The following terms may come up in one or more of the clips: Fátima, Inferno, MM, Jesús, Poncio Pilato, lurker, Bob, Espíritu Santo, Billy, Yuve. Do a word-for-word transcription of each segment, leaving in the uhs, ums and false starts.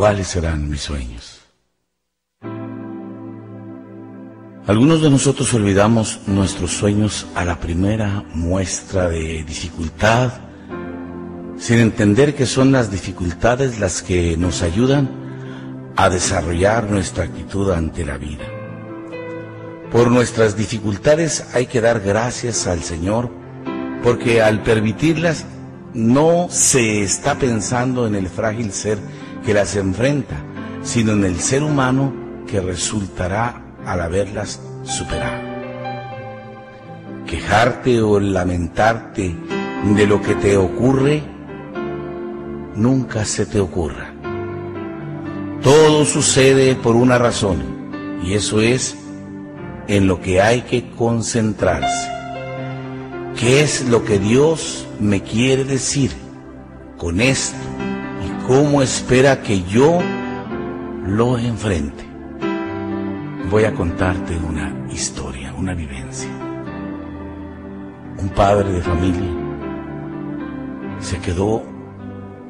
¿cuáles serán mis sueños? Algunos de nosotros olvidamos nuestros sueños a la primera muestra de dificultad, sin entender que son las dificultades las que nos ayudan a desarrollar nuestra actitud ante la vida. Por nuestras dificultades hay que dar gracias al Señor, porque al permitirlas no se está pensando en el frágil ser que las enfrenta, sino en el ser humano que resultará al haberlas superado. Quejarte o lamentarte de lo que te ocurre, nunca se te ocurra. Todo sucede por una razón, y eso es en lo que hay que concentrarse. ¿Qué es lo que Dios me quiere decir con esto? ¿Y cómo espera que yo lo enfrente? Voy a contarte una historia, una vivencia. Un padre de familia se quedó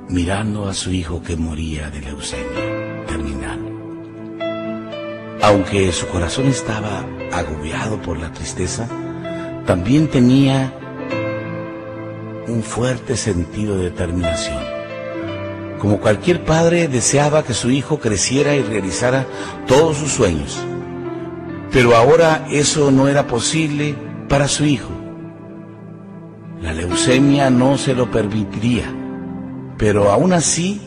mirando a su hijo que moría de leucemia terminal. Aunque su corazón estaba agobiado por la tristeza, también tenía un fuerte sentido de determinación. Como cualquier padre, deseaba que su hijo creciera y realizara todos sus sueños. Pero ahora eso no era posible para su hijo. La leucemia no se lo permitiría, pero aún así,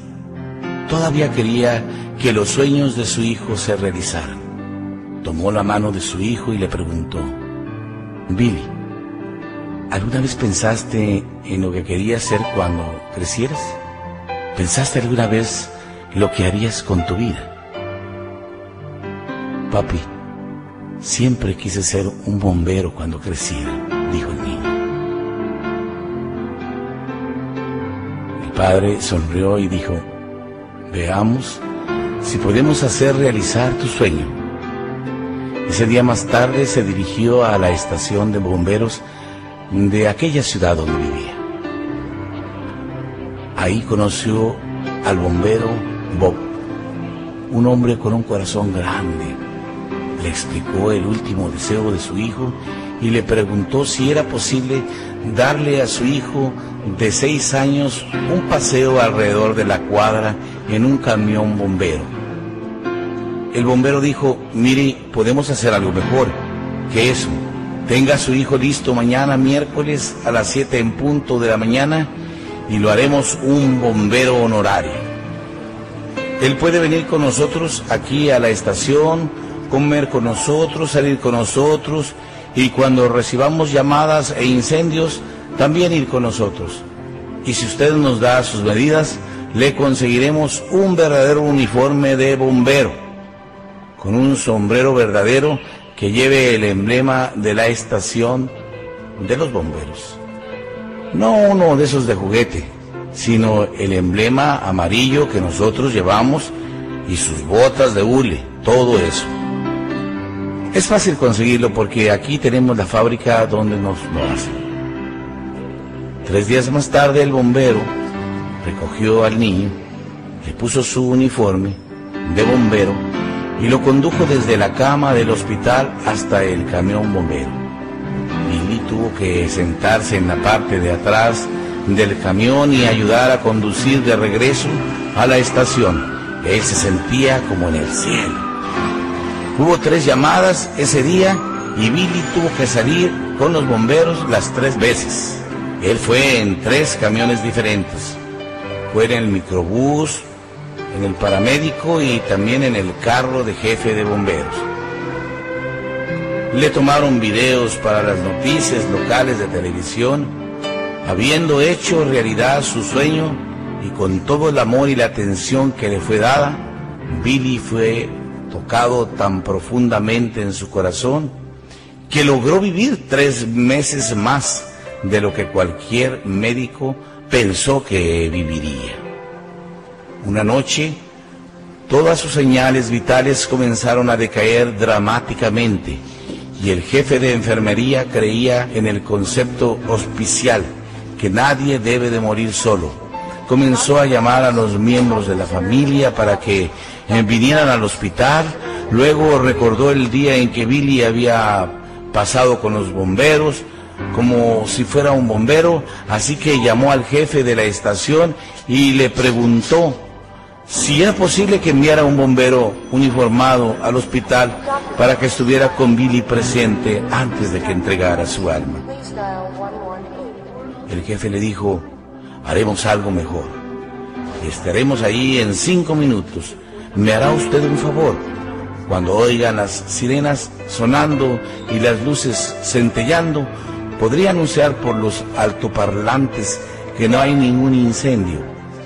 todavía quería que los sueños de su hijo se realizaran. Tomó la mano de su hijo y le preguntó: Billy, ¿alguna vez pensaste en lo que querías ser cuando crecieras? ¿Pensaste alguna vez lo que harías con tu vida? Papi, siempre quise ser un bombero cuando creciera, dijo el niño. El padre sonrió y dijo: veamos si podemos hacer realizar tu sueño. Ese día más tarde se dirigió a la estación de bomberos de aquella ciudad donde vivía. Ahí conoció al bombero Bob, un hombre con un corazón grande. Le explicó el último deseo de su hijo y le preguntó si era posible darle a su hijo de seis años un paseo alrededor de la cuadra en un camión bombero. El bombero dijo: mire, podemos hacer algo mejor que eso. Tenga a su hijo listo mañana miércoles a las siete en punto de la mañana y lo haremos un bombero honorario. Él puede venir con nosotros aquí a la estación, comer con nosotros, salir con nosotros y cuando recibamos llamadas e incendios también ir con nosotros. Y si usted nos da sus medidas, le conseguiremos un verdadero uniforme de bombero, con un sombrero verdadero que lleve el emblema de la estación de los bomberos. No uno de esos de juguete, sino el emblema amarillo que nosotros llevamos y sus botas de hule, todo eso. Es fácil conseguirlo porque aquí tenemos la fábrica donde nos lo hacen. Tres días más tarde el bombero recogió al niño, le puso su uniforme de bombero y lo condujo desde la cama del hospital hasta el camión bombero. Billy tuvo que sentarse en la parte de atrás del camión y ayudar a conducir de regreso a la estación. Él se sentía como en el cielo. Hubo tres llamadas ese día y Billy tuvo que salir con los bomberos las tres veces. Él fue en tres camiones diferentes. Fue en el microbús, en el paramédico y también en el carro de jefe de bomberos. Le tomaron videos para las noticias locales de televisión, habiendo hecho realidad su sueño y con todo el amor y la atención que le fue dada, Billy fue tocado tan profundamente en su corazón que logró vivir tres meses más de lo que cualquier médico pensó que viviría. Una noche, todas sus señales vitales comenzaron a decaer dramáticamente y el jefe de enfermería creía en el concepto hospicial, que nadie debe de morir solo. comenzó a llamar a los miembros de la familia para que vinieran al hospital. Luego recordó el día en que Billy había pasado con los bomberos, como si fuera un bombero, así que llamó al jefe de la estación y le preguntó si era posible que enviara un bombero uniformado al hospital para que estuviera con Billy presente antes de que entregara su alma. El jefe le dijo: haremos algo mejor, estaremos ahí en cinco minutos, me hará usted un favor. Cuando oigan las sirenas sonando y las luces centellando, podría anunciar por los altoparlantes que no hay ningún incendio,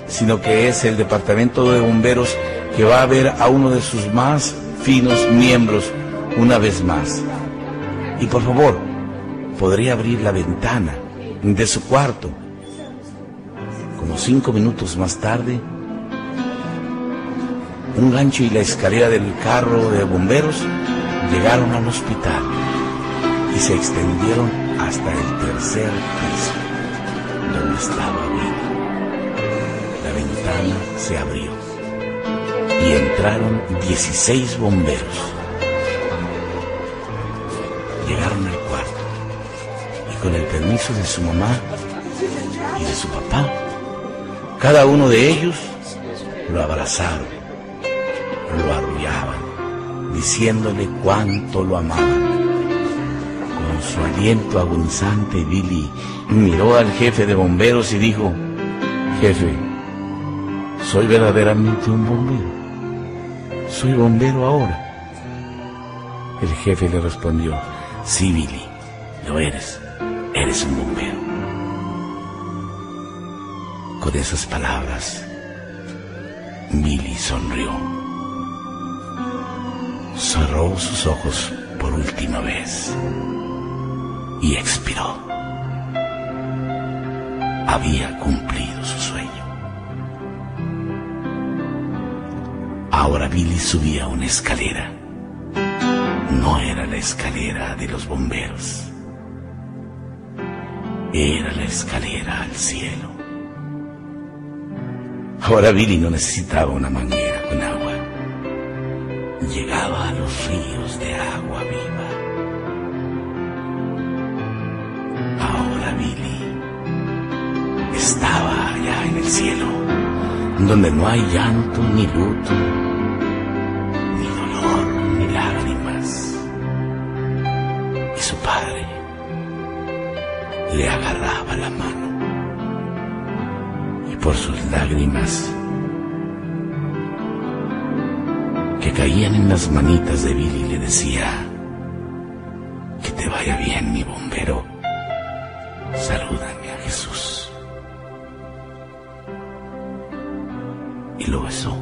sino que es el departamento de bomberos que va a ver a uno de sus más finos miembros una vez más. Y por favor, podría abrir la ventana de su cuarto. Como cinco minutos más tarde, un gancho y la escalera del carro de bomberos llegaron al hospital y se extendieron hasta el tercer piso, donde estaba Billy. La ventana se abrió y entraron dieciséis bomberos. Llegaron al cuarto y, con el permiso de su mamá y de su papá, cada uno de ellos lo abrazaron, lo arrullaban, diciéndole cuánto lo amaban. Con su aliento agonizante, Billy miró al jefe de bomberos y dijo: jefe, soy verdaderamente un bombero, soy bombero ahora. El jefe le respondió: sí, Billy, lo eres, eres un bombero. Con esas palabras, Billy sonrió, cerró sus ojos por última vez y expiró. Había cumplido su sueño. Ahora Billy subía una escalera. No era la escalera de los bomberos, era la escalera al cielo. Ahora Billy no necesitaba una manguera con agua. Llegaba a los ríos de agua viva. Ahora Billy estaba allá en el cielo, donde no hay llanto, ni luto, ni dolor, ni lágrimas. Y su padre le agarraba la mano, y por sus lágrimas que caían en las manitas de Billy le decía: que te vaya bien, mi bombero, salúdame a Jesús. Y lo besó.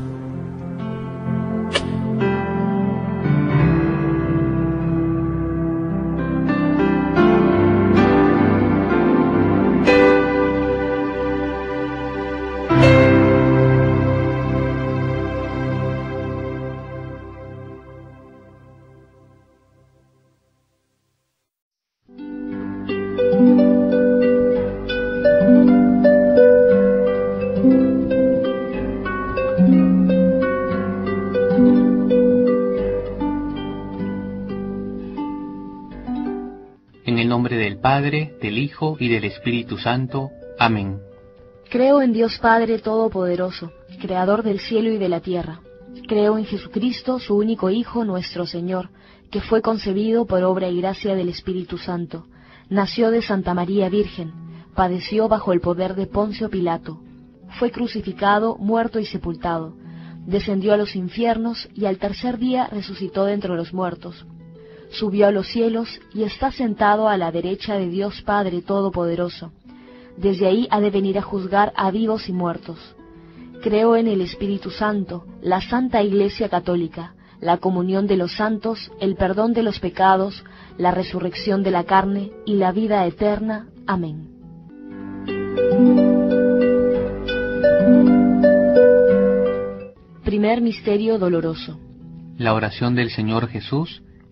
Del Hijo y del Espíritu Santo. Amén. Creo en Dios Padre Todopoderoso, Creador del cielo y de la tierra. Creo en Jesucristo, su único Hijo, nuestro Señor, que fue concebido por obra y gracia del Espíritu Santo. Nació de Santa María Virgen, padeció bajo el poder de Poncio Pilato. Fue crucificado, muerto y sepultado. Descendió a los infiernos y al tercer día resucitó de entre los muertos. Subió a los cielos y está sentado a la derecha de Dios Padre Todopoderoso. Desde ahí ha de venir a juzgar a vivos y muertos. Creo en el Espíritu Santo, la Santa Iglesia Católica, la comunión de los santos, el perdón de los pecados, la resurrección de la carne y la vida eterna. Amén. Primer misterio doloroso. La oración del Señor Jesús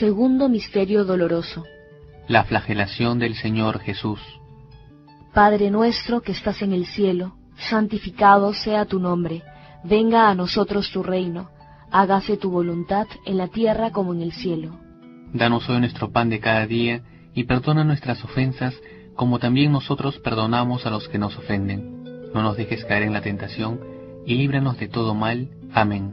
Segundo misterio doloroso. La flagelación del Señor Jesús. Padre nuestro que estás en el cielo, santificado sea tu nombre, venga a nosotros tu reino, hágase tu voluntad en la tierra como en el cielo. Danos hoy nuestro pan de cada día, y perdona nuestras ofensas, como también nosotros perdonamos a los que nos ofenden. No nos dejes caer en la tentación, y líbranos de todo mal. Amén.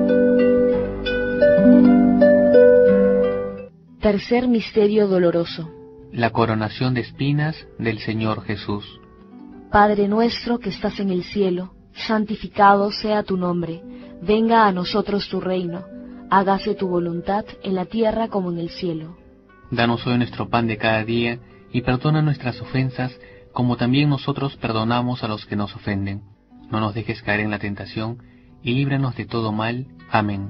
Tercer misterio doloroso. La coronación de espinas del Señor Jesús. Padre nuestro que estás en el cielo, santificado sea tu nombre. Venga a nosotros tu reino. Hágase tu voluntad en la tierra como en el cielo. Danos hoy nuestro pan de cada día, y perdona nuestras ofensas, como también nosotros perdonamos a los que nos ofenden. No nos dejes caer en la tentación, y líbranos de todo mal. Amén.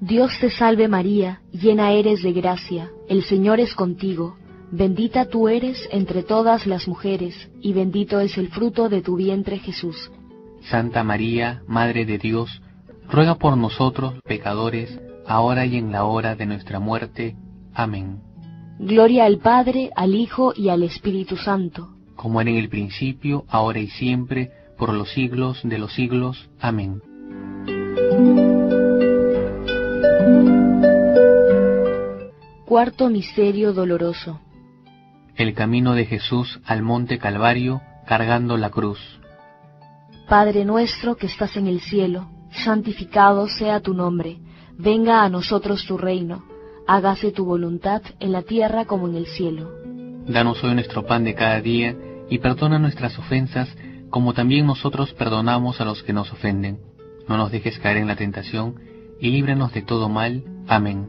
Dios te salve María, llena eres de gracia, el Señor es contigo, bendita tú eres entre todas las mujeres, y bendito es el fruto de tu vientre, Jesús. Santa María, Madre de Dios, ruega por nosotros pecadores, ahora y en la hora de nuestra muerte. Amén. Gloria al Padre, al Hijo y al Espíritu Santo. Como era en el principio, ahora y siempre, por los siglos de los siglos. Amén. Cuarto misterio doloroso. El camino de Jesús al monte Calvario, cargando la cruz. Padre nuestro que estás en el cielo, santificado sea tu nombre. Venga a nosotros tu reino. Hágase tu voluntad en la tierra como en el cielo. Danos hoy nuestro pan de cada día, y perdona nuestras ofensas, como también nosotros perdonamos a los que nos ofenden. No nos dejes caer en la tentación, y líbranos de todo mal. Amén.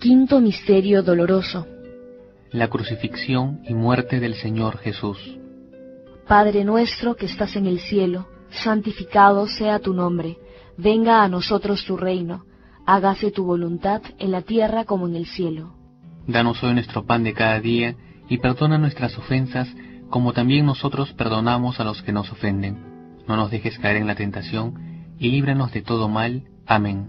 Quinto misterio doloroso. La crucifixión y muerte del Señor Jesús. Padre nuestro que estás en el cielo, santificado sea tu nombre. Venga a nosotros tu reino. Hágase tu voluntad en la tierra como en el cielo. Danos hoy nuestro pan de cada día, y perdona nuestras ofensas, como también nosotros perdonamos a los que nos ofenden. No nos dejes caer en la tentación, y líbranos de todo mal. Amén.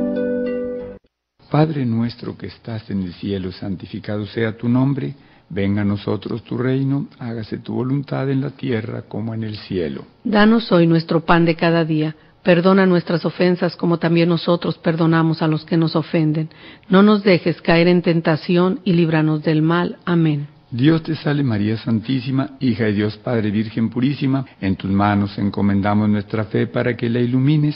Padre nuestro que estás en el cielo, santificado sea tu nombre. Venga a nosotros tu reino, hágase tu voluntad en la tierra como en el cielo. Danos hoy nuestro pan de cada día. Perdona nuestras ofensas como también nosotros perdonamos a los que nos ofenden. No nos dejes caer en tentación y líbranos del mal. Amén. Dios te salve María Santísima, hija de Dios Padre Virgen Purísima. En tus manos encomendamos nuestra fe para que la ilumines.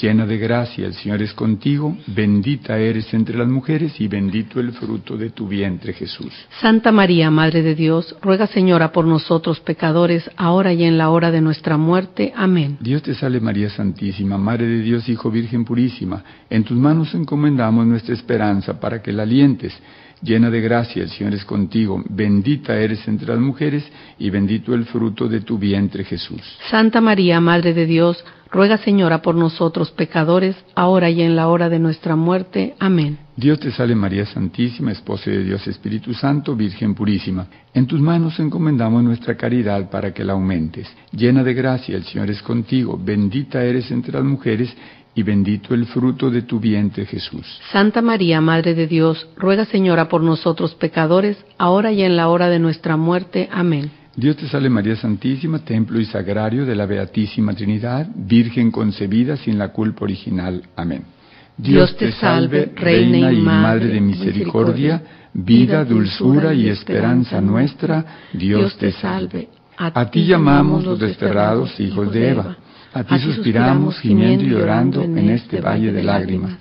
Llena de gracia, el Señor es contigo, bendita eres entre las mujeres y bendito el fruto de tu vientre Jesús. Santa María, Madre de Dios, ruega Señora por nosotros pecadores, ahora y en la hora de nuestra muerte. Amén. Dios te salve María Santísima, Madre de Dios, Hijo Virgen Purísima, en tus manos encomendamos nuestra esperanza para que la alientes. llena de gracia, el Señor es contigo, bendita eres entre las mujeres y bendito el fruto de tu vientre, Jesús. Santa María, Madre de Dios, ruega, Señora, por nosotros pecadores, ahora y en la hora de nuestra muerte. Amén. Dios te salve María Santísima, Esposa de Dios Espíritu Santo, Virgen Purísima. En tus manos encomendamos nuestra caridad para que la aumentes. Llena de gracia, el Señor es contigo, bendita eres entre las mujeres y bendito el fruto de tu vientre, Jesús. Santa María, Madre de Dios, ruega, Señora, por nosotros pecadores, ahora y en la hora de nuestra muerte. Amén. Dios te salve María Santísima, templo y sagrario de la Beatísima Trinidad, Virgen concebida sin la culpa original. Amén. Dios te salve, Reina y Madre de misericordia, vida, dulzura y esperanza nuestra, Dios te salve. A ti llamamos los desterrados hijos de Eva. A ti suspiramos, gimiendo y llorando en este valle de lágrimas.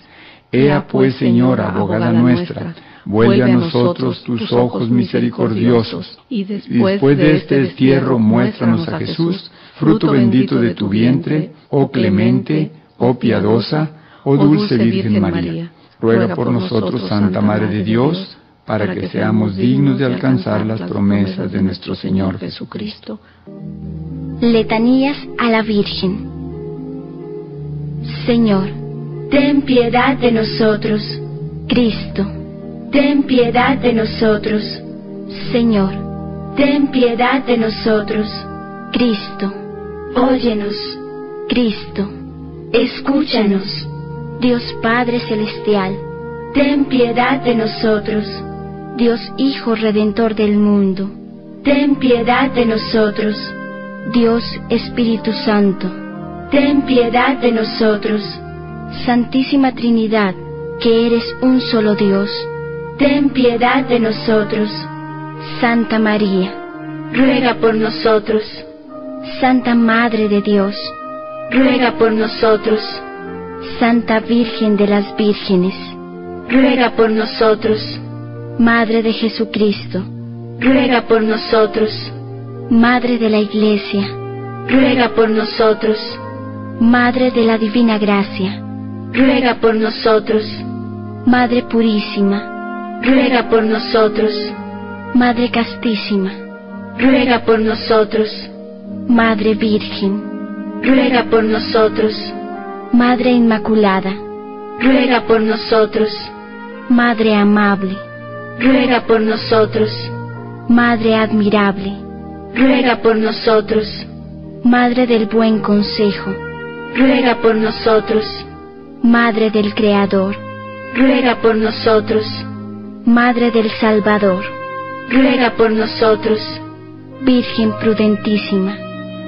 Ea pues, Señora, abogada nuestra, vuelve a nosotros tus ojos misericordiosos, y después de este destierro muéstranos a Jesús, fruto bendito de tu vientre, oh clemente, oh piadosa, oh dulce Virgen María. Ruega por nosotros, Santa Madre de Dios, para que seamos dignos de alcanzar las promesas de nuestro Señor Jesucristo. Letanías a la Virgen. Señor, ten piedad de nosotros. Cristo, ten piedad de nosotros. Señor, ten piedad de nosotros. Cristo, óyenos. Cristo, escúchanos. Dios Padre Celestial, ten piedad de nosotros. Dios Hijo Redentor del mundo, ten piedad de nosotros. Dios Espíritu Santo, ten piedad de nosotros. Santísima Trinidad, que eres un solo Dios, ten piedad de nosotros. Santa María, ruega por nosotros. Santa Madre de Dios, ruega por nosotros. Santa Virgen de las Vírgenes, ruega por nosotros. Madre de Jesucristo, ruega por nosotros. Madre de la Iglesia, ruega por nosotros. Madre de la Divina Gracia, ruega por nosotros. Madre Purísima, ruega por nosotros. Madre Castísima, ruega por nosotros. Madre Virgen, ruega por nosotros. Madre Inmaculada, ruega por nosotros. Madre Amable, ruega por nosotros. Madre Admirable, ruega por nosotros. Madre del Buen Consejo, ruega por nosotros. Madre del Creador, ruega por nosotros. Madre del Salvador, ruega por nosotros. Virgen Prudentísima,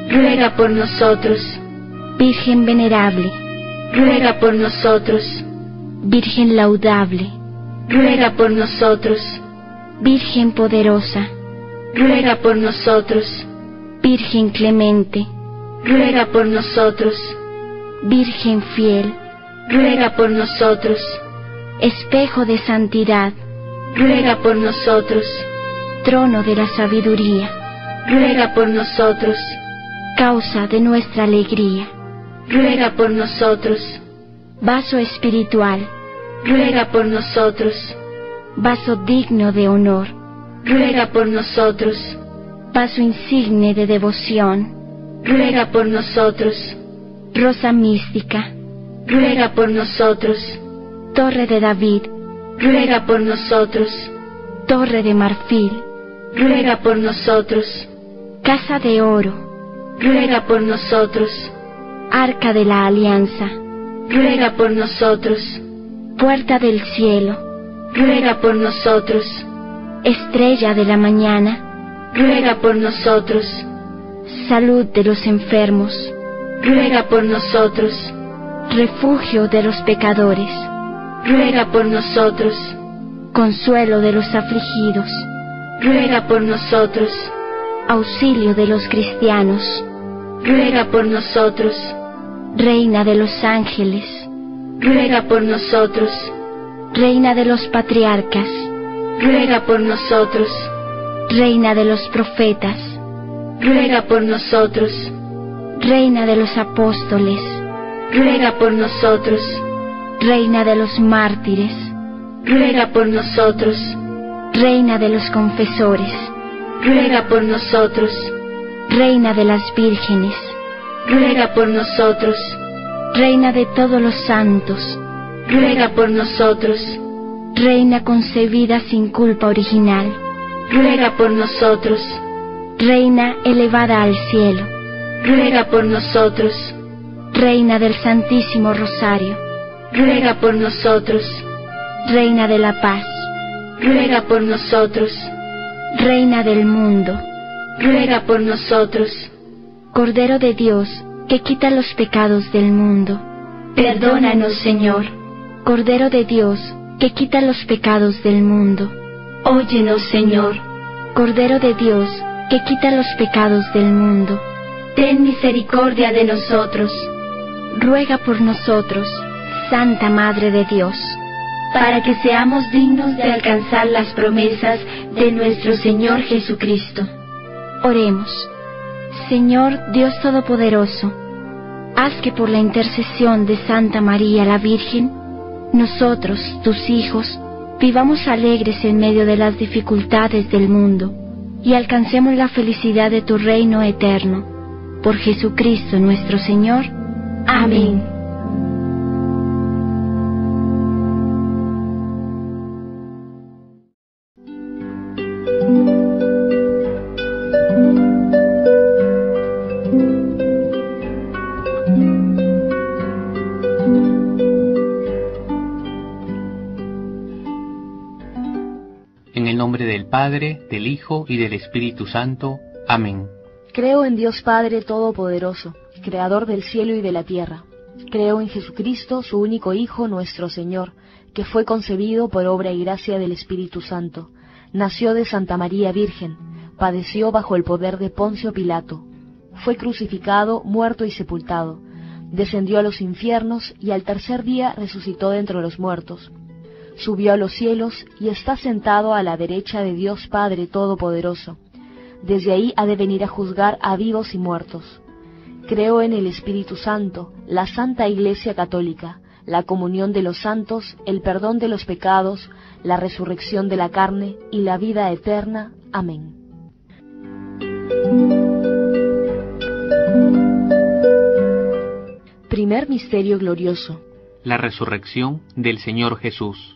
ruega por nosotros. Virgen Venerable, ruega por nosotros. Virgen Laudable, ruega por nosotros. Virgen Poderosa, ruega por nosotros. Virgen Clemente, ruega por nosotros. Virgen Fiel, ruega por nosotros. Espejo de Santidad, ruega por nosotros. Trono de la Sabiduría, ruega por nosotros. Causa de nuestra alegría, ruega por nosotros. Vaso espiritual, ruega por nosotros. Vaso digno de honor, ruega por nosotros. Vaso insigne de devoción, ruega por nosotros. Rosa mística, ruega por nosotros. Torre de David, ruega por nosotros. Torre de marfil, ruega por nosotros. Casa de oro, ruega por nosotros. Arca de la alianza, ruega por nosotros. Puerta del cielo, ruega por nosotros. Estrella de la mañana, ruega por nosotros. Salud de los enfermos, ruega por nosotros. Refugio de los pecadores, ruega por nosotros. Consuelo de los afligidos, ruega por nosotros. Auxilio de los cristianos, ruega por nosotros. Reina de los ángeles, ruega por nosotros. Reina de los patriarcas, ruega por nosotros. Reina de los profetas, ruega por nosotros. Reina de los apóstoles, ruega por nosotros. Reina de los mártires, ruega por nosotros. Reina de los confesores, ruega por nosotros. Reina de las vírgenes, ruega por nosotros. Reina de todos los santos, ruega por nosotros. Reina concebida sin culpa original, ruega por nosotros. Reina elevada al cielo, ruega por nosotros. Reina del Santísimo Rosario, ruega por nosotros. Reina de la Paz, ruega por nosotros. Reina del Mundo, ruega por nosotros. Cordero de Dios, que quita los pecados del mundo, perdónanos, Señor. Cordero de Dios, que quita los pecados del mundo, óyenos, Señor. Cordero de Dios, que quita los pecados del mundo, ten misericordia de nosotros. Ruega por nosotros, Santa Madre de Dios, para que seamos dignos de alcanzar las promesas de nuestro Señor Jesucristo. Oremos. Señor Dios Todopoderoso, haz que por la intercesión de Santa María la Virgen, nosotros, tus hijos, vivamos alegres en medio de las dificultades del mundo, y alcancemos la felicidad de tu reino eterno. Por Jesucristo nuestro Señor. Amén. En el nombre del Padre, del Hijo y del Espíritu Santo. Amén. Creo en Dios Padre Todopoderoso, Creador del cielo y de la tierra. Creo en Jesucristo, su único Hijo, nuestro Señor, que fue concebido por obra y gracia del Espíritu Santo. Nació de Santa María Virgen, padeció bajo el poder de Poncio Pilato. Fue crucificado, muerto y sepultado. Descendió a los infiernos y al tercer día resucitó de entre los muertos. Subió a los cielos y está sentado a la derecha de Dios Padre Todopoderoso. Desde ahí ha de venir a juzgar a vivos y muertos. Creo en el Espíritu Santo, la Santa Iglesia Católica, la comunión de los santos, el perdón de los pecados, la resurrección de la carne y la vida eterna. Amén. Primer misterio glorioso. La resurrección del Señor Jesús.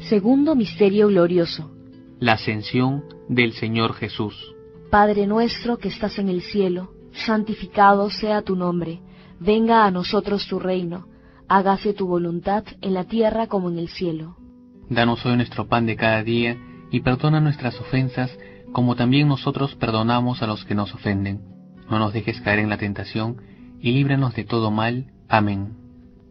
Segundo misterio glorioso. La ascensión del Señor Jesús. Padre nuestro que estás en el cielo, santificado sea tu nombre. Venga a nosotros tu reino. Hágase tu voluntad en la tierra como en el cielo. Danos hoy nuestro pan de cada día, y perdona nuestras ofensas, como también nosotros perdonamos a los que nos ofenden. No nos dejes caer en la tentación, y líbranos de todo mal. Amén.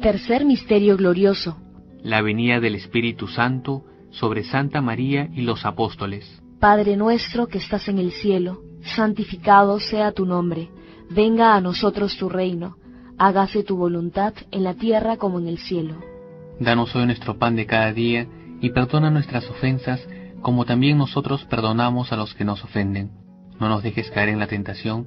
Tercer misterio glorioso. La venida del Espíritu Santo sobre Santa María y los apóstoles. Padre nuestro que estás en el cielo, santificado sea tu nombre. Venga a nosotros tu reino. Hágase tu voluntad en la tierra como en el cielo. Danos hoy nuestro pan de cada día y perdona nuestras ofensas como también nosotros perdonamos a los que nos ofenden. No nos dejes caer en la tentación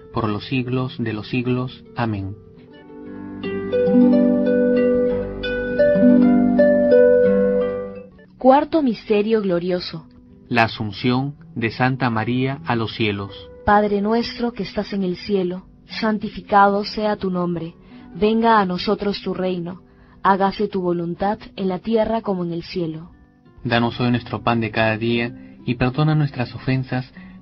por los siglos de los siglos. Amén. Cuarto misterio glorioso. La Asunción de Santa María a los cielos. Padre nuestro que estás en el cielo, santificado sea tu nombre. Venga a nosotros tu reino. Hágase tu voluntad en la tierra como en el cielo. Danos hoy nuestro pan de cada día, y perdona nuestras ofensas,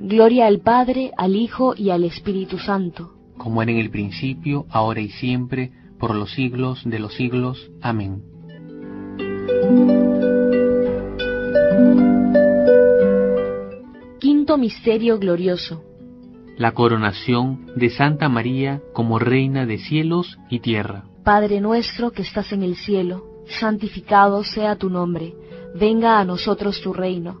Gloria al Padre, al Hijo y al Espíritu Santo, como era en el principio, ahora y siempre, por los siglos de los siglos. Amén. Quinto misterio glorioso. La coronación de Santa María como Reina de cielos y tierra. Padre nuestro que estás en el cielo, santificado sea tu nombre. Venga a nosotros tu reino.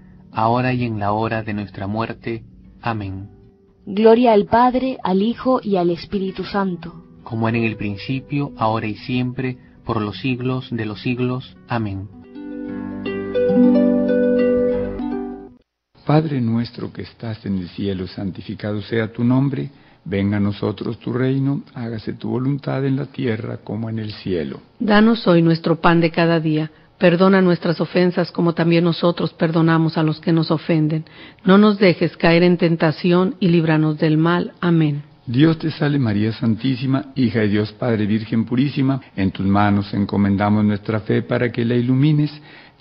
ahora y en la hora de nuestra muerte. Amén. Gloria al Padre, al Hijo y al Espíritu Santo, como era en el principio, ahora y siempre, por los siglos de los siglos. Amén. Padre nuestro que estás en el cielo, santificado sea tu nombre, venga a nosotros tu reino, hágase tu voluntad en la tierra como en el cielo. Danos hoy nuestro pan de cada día, perdona nuestras ofensas como también nosotros perdonamos a los que nos ofenden. No nos dejes caer en tentación y líbranos del mal. Amén. Dios te salve María Santísima, hija de Dios Padre Virgen Purísima, en tus manos encomendamos nuestra fe para que la ilumines.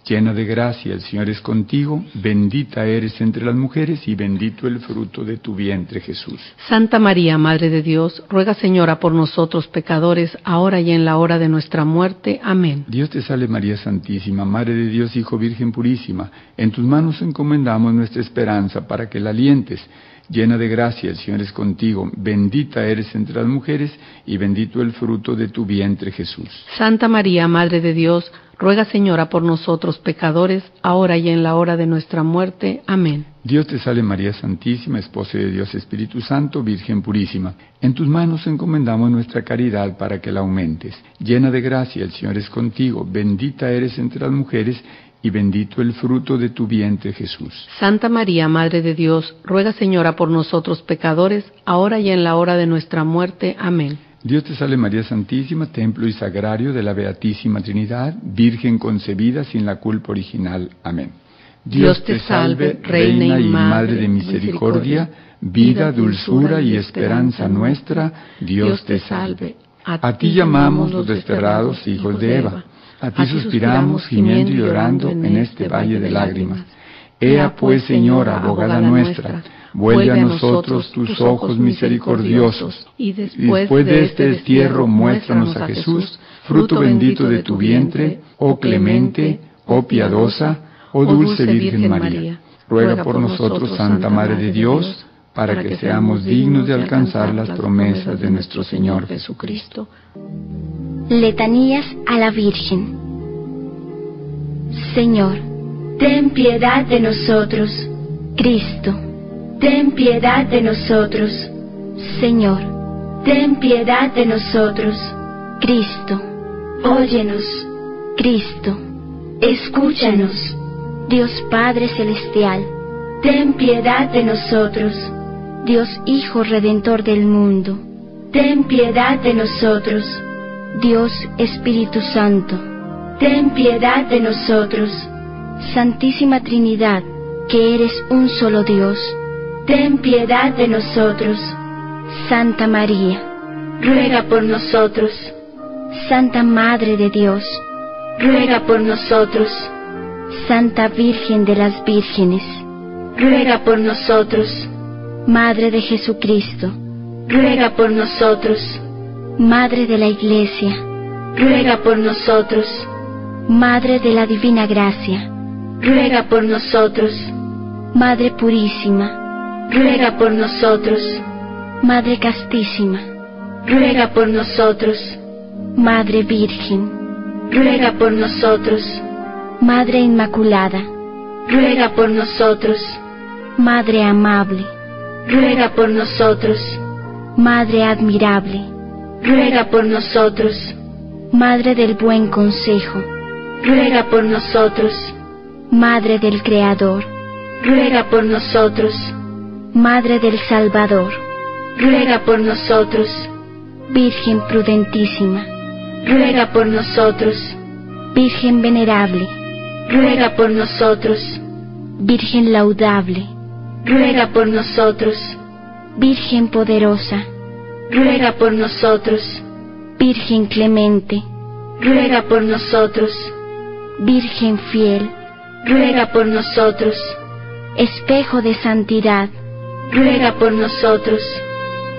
Llena de gracia, el Señor es contigo, bendita eres entre las mujeres y bendito el fruto de tu vientre, Jesús. Santa María, Madre de Dios, ruega, Señora, por nosotros pecadores, ahora y en la hora de nuestra muerte. Amén. Dios te salve, María Santísima, Madre de Dios, Hijo Virgen Purísima, en tus manos encomendamos nuestra esperanza para que la alientes. Llena de gracia, el Señor es contigo, bendita eres entre las mujeres y bendito el fruto de tu vientre, Jesús. Santa María, Madre de Dios, ruega, Señora, por nosotros pecadores, ahora y en la hora de nuestra muerte. Amén. Dios te salve María Santísima, Esposa de Dios Espíritu Santo, Virgen Purísima. En tus manos encomendamos nuestra caridad para que la aumentes. Llena de gracia, el Señor es contigo, bendita eres entre las mujeres y bendito el fruto de tu vientre, Jesús. Santa María, Madre de Dios, ruega, Señora, por nosotros pecadores, ahora y en la hora de nuestra muerte. Amén. Dios te salve María Santísima, templo y sagrario de la Beatísima Trinidad, Virgen concebida sin la culpa original. Amén. Dios te salve, Reina y Madre de Misericordia, vida, dulzura y esperanza nuestra, Dios te salve. A ti llamamos los desterrados hijos de Eva. A ti suspiramos, gimiendo y llorando en este valle de lágrimas. Ea pues, Señora, abogada nuestra, vuelve a nosotros tus ojos misericordiosos, y después de este destierro muéstranos a Jesús, fruto bendito de tu vientre, oh clemente, oh piadosa, oh dulce Virgen María. Ruega por nosotros, Santa Madre de Dios, para que seamos dignos de alcanzar las promesas de nuestro Señor Jesucristo. Letanías a la Virgen. Señor, ten piedad de nosotros. Cristo, ten piedad de nosotros. Señor, ten piedad de nosotros. Cristo, óyenos. Cristo, escúchanos. Dios Padre Celestial, ten piedad de nosotros. Dios Hijo Redentor del mundo, ten piedad de nosotros. Dios Espíritu Santo, ten piedad de nosotros. Santísima Trinidad, que eres un solo Dios, ten piedad de nosotros. Santa María, ruega por nosotros. Santa Madre de Dios, ruega por nosotros. Santa Virgen de las Vírgenes, ruega por nosotros. Madre de Jesucristo, ruega por nosotros. Madre de la Iglesia, ruega por nosotros. Madre de la Divina Gracia, ruega por nosotros. Madre Purísima, ruega por nosotros. Madre Castísima, ruega por nosotros. Madre Virgen, ruega por nosotros. Madre Inmaculada, ruega por nosotros. Madre Amable, ruega por nosotros. Madre Admirable, ruega por nosotros. Madre del Buen Consejo, ruega por nosotros. Madre del Creador, ruega por nosotros. Madre del Salvador, ruega por nosotros. Virgen Prudentísima, ruega por nosotros. Virgen Venerable, ruega por nosotros. Virgen Laudable, ruega por nosotros. Virgen Poderosa, ruega por nosotros. Virgen Clemente, ruega por nosotros. Virgen Fiel, ruega por nosotros. Espejo de Santidad, ruega por nosotros.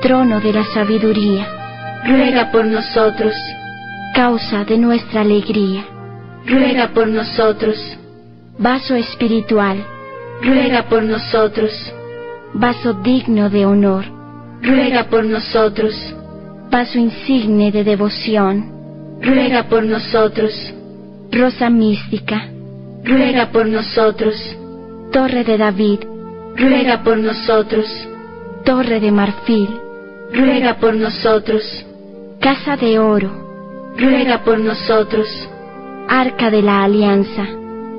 Trono de la Sabiduría, ruega por nosotros. Causa de nuestra alegría, ruega por nosotros. Vaso espiritual, ruega por nosotros. Vaso digno de honor, ruega por nosotros. Vaso insigne de devoción, ruega por nosotros. Rosa mística, ruega por nosotros. Torre de David, ruega por nosotros. Torre de marfil, ruega por nosotros. Casa de oro, ruega por nosotros. Arca de la Alianza,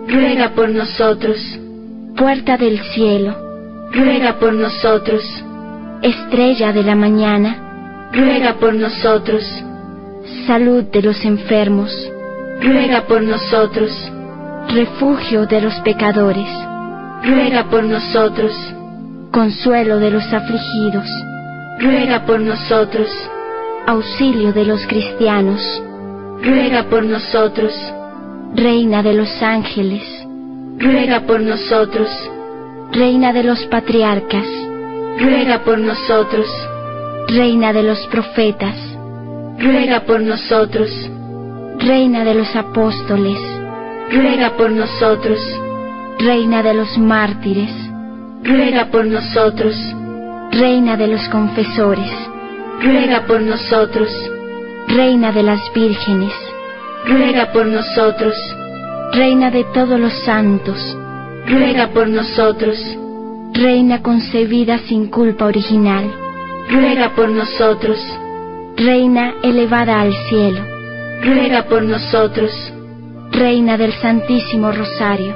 ruega por nosotros. Puerta del Cielo, ruega por nosotros. Estrella de la Mañana, ruega por nosotros. Salud de los enfermos, ruega por nosotros. Refugio de los pecadores, ruega por nosotros. Consuelo de los afligidos, ruega por nosotros. Auxilio de los cristianos, ruega por nosotros. Reina de los ángeles, ruega por nosotros. Reina de los patriarcas, ruega por nosotros. Reina de los profetas, ruega por nosotros. Reina de los apóstoles, ruega por nosotros. Reina de los mártires, ruega por nosotros. Reina de los confesores, ruega por nosotros. Reina de las vírgenes, ruega por nosotros. Reina de todos los santos, ruega por nosotros. Reina concebida sin culpa original, ruega por nosotros. Reina elevada al cielo, ruega por nosotros. Reina del Santísimo Rosario,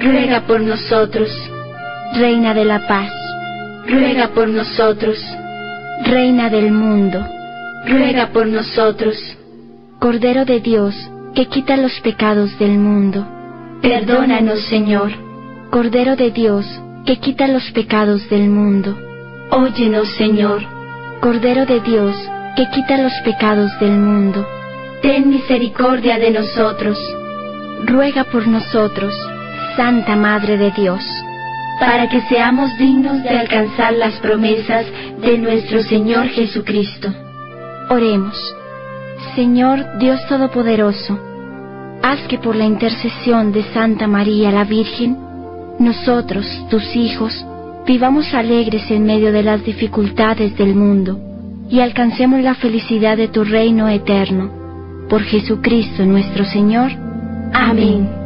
ruega por nosotros. Reina de la Paz, ruega por nosotros. Reina del mundo, ruega por nosotros. Cordero de Dios, que quita los pecados del mundo, perdónanos, Señor. Cordero de Dios, que quita los pecados del mundo, óyenos, Señor. Cordero de Dios, que quita los pecados del mundo, ten misericordia de nosotros. Ruega por nosotros, Santa Madre de Dios, para que seamos dignos de alcanzar las promesas de nuestro Señor Jesucristo. Oremos. Señor Dios Todopoderoso, haz que por la intercesión de Santa María la Virgen, nosotros, tus hijos, vivamos alegres en medio de las dificultades del mundo, y alcancemos la felicidad de tu reino eterno. Por Jesucristo nuestro Señor. Amén. Amén.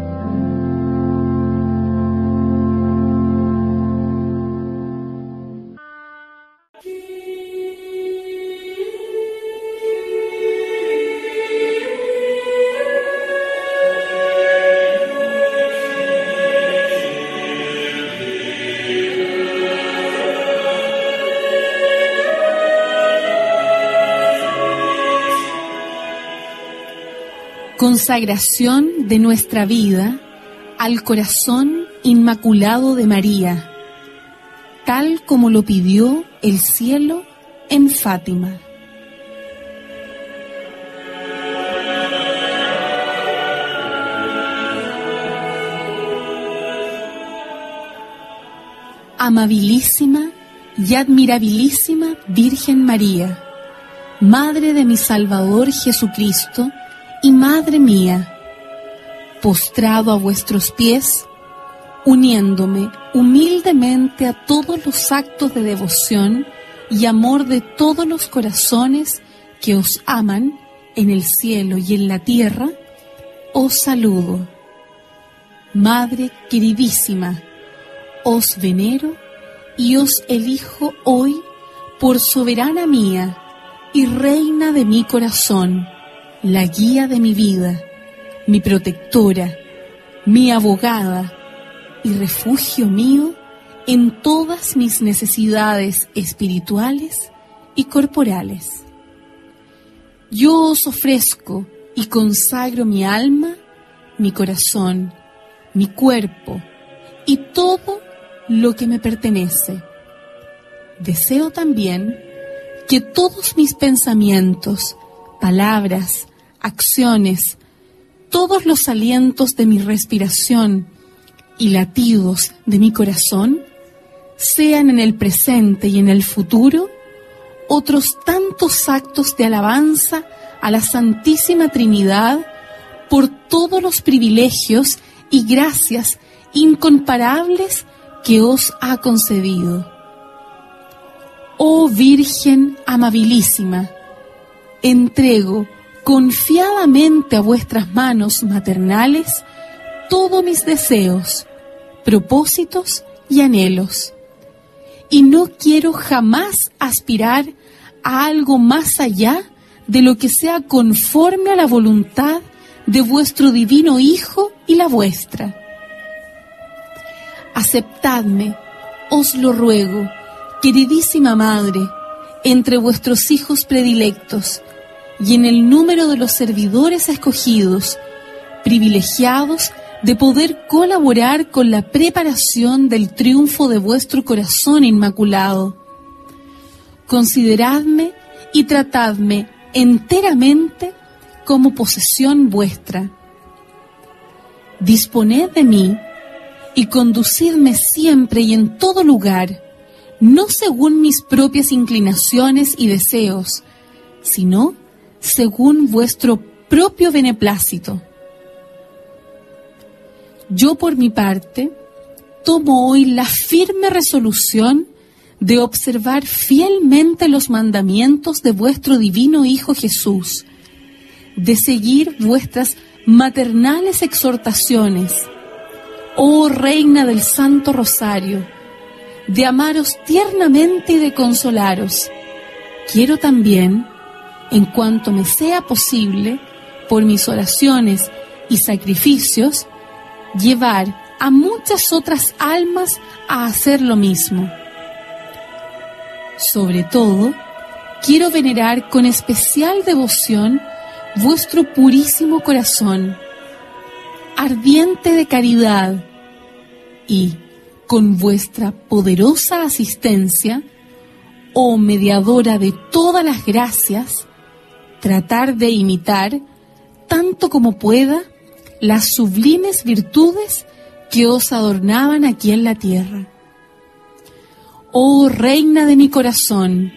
Consagración de nuestra vida al corazón inmaculado de María, tal como lo pidió el cielo en Fátima. amabilísima y admirabilísima Virgen María, Madre de mi Salvador Jesucristo y Madre mía, postrado a vuestros pies, uniéndome humildemente a todos los actos de devoción y amor de todos los corazones que os aman en el cielo y en la tierra, os saludo. Madre queridísima, os venero y os elijo hoy por soberana mía y reina de mi corazón, la guía de mi vida, mi protectora, mi abogada y refugio mío en todas mis necesidades espirituales y corporales. Yo os ofrezco y consagro mi alma, mi corazón, mi cuerpo y todo lo que me pertenece. Deseo también que todos mis pensamientos, palabras, acciones, todos los alientos de mi respiración y latidos de mi corazón, sean en el presente y en el futuro, otros tantos actos de alabanza a la Santísima Trinidad por todos los privilegios y gracias incomparables que os ha concedido. Oh Virgen amabilísima, entrego confiadamente a vuestras manos maternales todos mis deseos, propósitos y anhelos, y no quiero jamás aspirar a algo más allá de lo que sea conforme a la voluntad de vuestro divino Hijo y la vuestra. Aceptadme, os lo ruego, queridísima Madre, entre vuestros hijos predilectos y en el número de los servidores escogidos, privilegiados de poder colaborar con la preparación del triunfo de vuestro corazón inmaculado. Consideradme y tratadme enteramente como posesión vuestra. Disponed de mí y conducidme siempre y en todo lugar, no según mis propias inclinaciones y deseos, sino según vuestro propio beneplácito. Yo, por mi parte, tomo hoy la firme resolución de observar fielmente los mandamientos de vuestro divino Hijo Jesús, de seguir vuestras maternales exhortaciones, oh Reina del Santo Rosario, de amaros tiernamente y de consolaros. Quiero también, en cuanto me sea posible, por mis oraciones y sacrificios, llevar a muchas otras almas a hacer lo mismo. Sobre todo, quiero venerar con especial devoción vuestro purísimo corazón, ardiente de caridad, y, con vuestra poderosa asistencia, oh mediadora de todas las gracias, tratar de imitar, tanto como pueda, las sublimes virtudes que os adornaban aquí en la tierra. Oh Reina de mi corazón,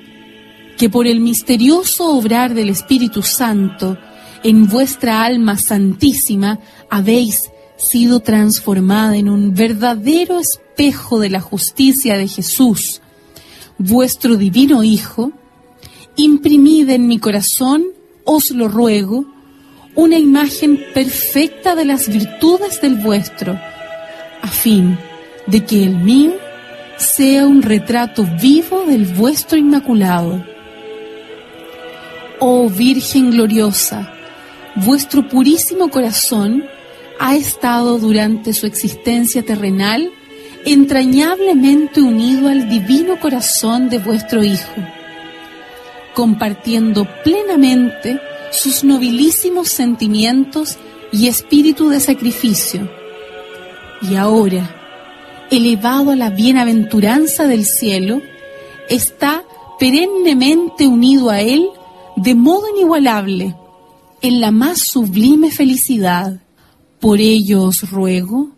que por el misterioso obrar del Espíritu Santo en vuestra alma santísima habéis sido transformada en un verdadero espejo de la justicia de Jesús, vuestro divino Hijo, imprimid en mi corazón, os lo ruego, una imagen perfecta de las virtudes del vuestro, a fin de que el mío sea un retrato vivo del vuestro inmaculado. Oh Virgen gloriosa, vuestro purísimo corazón ha estado durante su existencia terrenal entrañablemente unido al divino corazón de vuestro Hijo, compartiendo plenamente sus nobilísimos sentimientos y espíritu de sacrificio. Y ahora, elevado a la bienaventuranza del cielo, está perennemente unido a él de modo inigualable, en la más sublime felicidad. Por ello os ruego,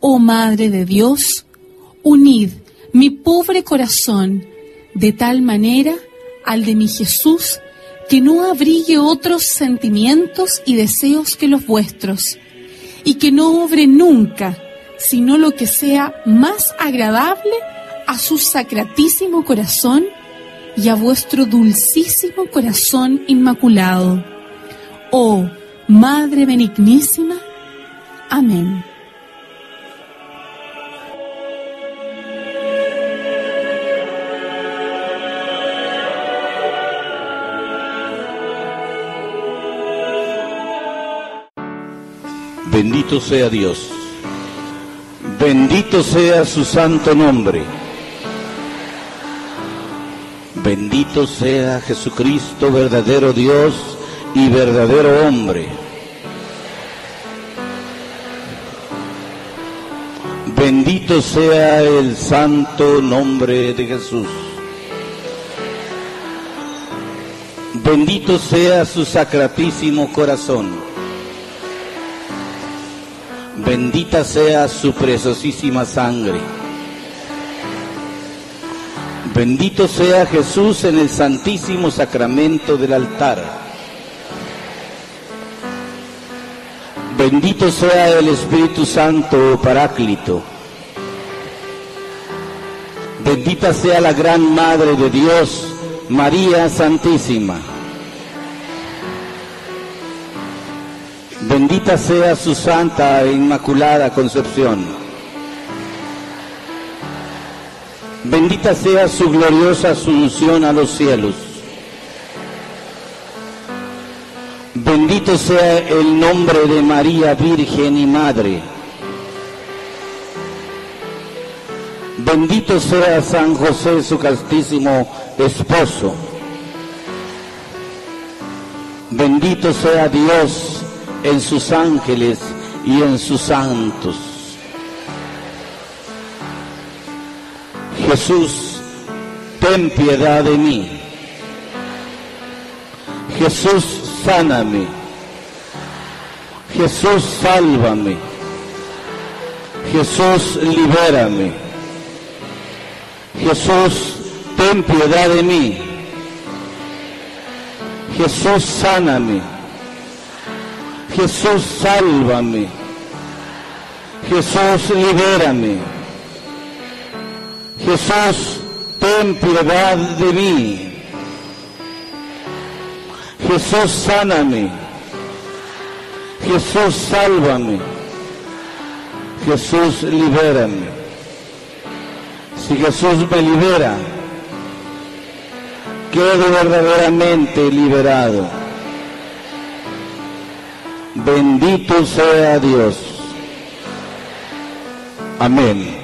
oh Madre de Dios, unid mi pobre corazón de tal manera al de mi Jesús, que no abrigue otros sentimientos y deseos que los vuestros, y que no obre nunca, sino lo que sea más agradable a su sacratísimo corazón y a vuestro dulcísimo corazón inmaculado. Oh, Madre benignísima. Amén. Bendito sea Dios, bendito sea su santo nombre, bendito sea Jesucristo, verdadero Dios y verdadero hombre, bendito sea el santo nombre de Jesús, bendito sea su sacratísimo corazón. Bendita sea su preciosísima sangre. Bendito sea Jesús en el santísimo sacramento del altar. Bendito sea el Espíritu Santo o Paráclito. Bendita sea la gran Madre de Dios, María Santísima. Bendita sea su santa e inmaculada concepción. Bendita sea su gloriosa asunción a los cielos. Bendito sea el nombre de María Virgen y Madre. Bendito sea San José, su castísimo esposo. Bendito sea Dios en sus ángeles y en sus santos. Jesús, ten piedad de mí. Jesús, sáname. Jesús, sálvame. Jesús, libérame. Jesús, ten piedad de mí. Jesús, sáname. Jesús, sálvame. Jesús, libérame. Jesús, ten piedad de mí. Jesús, sáname. Jesús, sálvame. Jesús, libérame. Si Jesús me libera, quedo verdaderamente liberado. Bendito sea Dios. Amén.